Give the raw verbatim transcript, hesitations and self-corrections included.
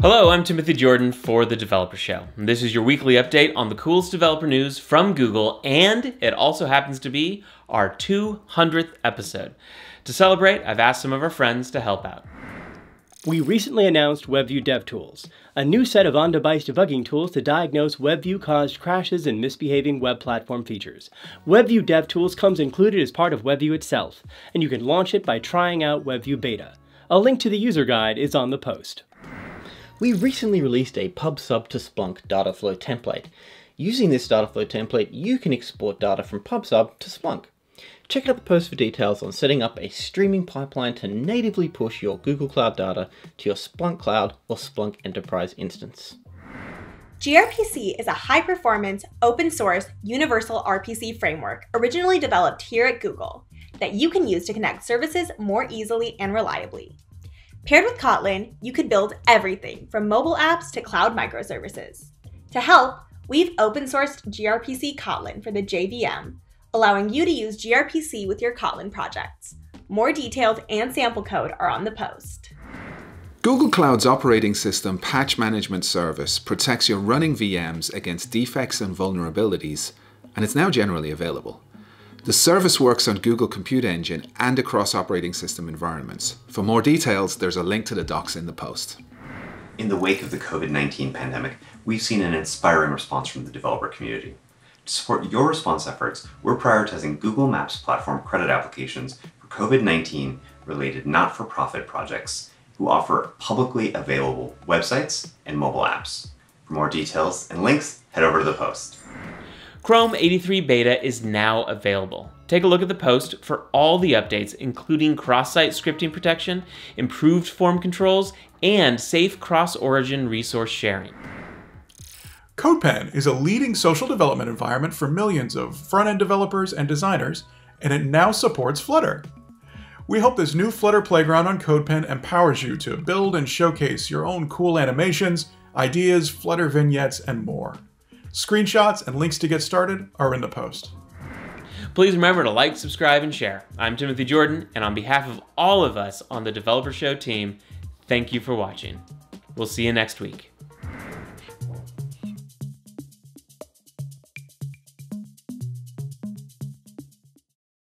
Hello, I'm Timothy Jordan for The Developer Show. This is your weekly update on the coolest developer news from Google, and it also happens to be our two hundredth episode. To celebrate, I've asked some of our friends to help out. We recently announced WebView DevTools, a new set of on-device debugging tools to diagnose WebView-caused crashes and misbehaving web platform features. WebView DevTools comes included as part of WebView itself, and you can launch it by trying out WebView Beta. A link to the user guide is on the post. We recently released a PubSub to Splunk dataflow template. Using this dataflow template, you can export data from PubSub to Splunk. Check out the post for details on setting up a streaming pipeline to natively push your Google Cloud data to your Splunk Cloud or Splunk Enterprise instance. gRPC is a high-performance, open-source, universal R P C framework originally developed here at Google that you can use to connect services more easily and reliably. Paired with Kotlin, you could build everything from mobile apps to cloud microservices. To help, we've open-sourced gRPC Kotlin for the J V M, allowing you to use gRPC with your Kotlin projects. More detailed and sample code are on the post. Google Cloud's operating system Patch Management Service protects your running V Ms against defects and vulnerabilities, and it's now generally available. The service works on Google Compute Engine and across operating system environments. For more details, there's a link to the docs in the post. In the wake of the COVID nineteen pandemic, we've seen an inspiring response from the developer community. To support your response efforts, we're prioritizing Google Maps Platform credit applications for COVID nineteen related not-for-profit projects who offer publicly available websites and mobile apps. For more details and links, head over to the post. Chrome eighty-three Beta is now available. Take a look at the post for all the updates, including cross-site scripting protection, improved form controls, and safe cross-origin resource sharing. CodePen is a leading social development environment for millions of front-end developers and designers, and it now supports Flutter. We hope this new Flutter playground on CodePen empowers you to build and showcase your own cool animations, ideas, Flutter vignettes, and more. Screenshots and links to get started are in the post. Please remember to like, subscribe, and share. I'm Timothy Jordan, and on behalf of all of us on the Developer Show team, thank you for watching. We'll see you next week.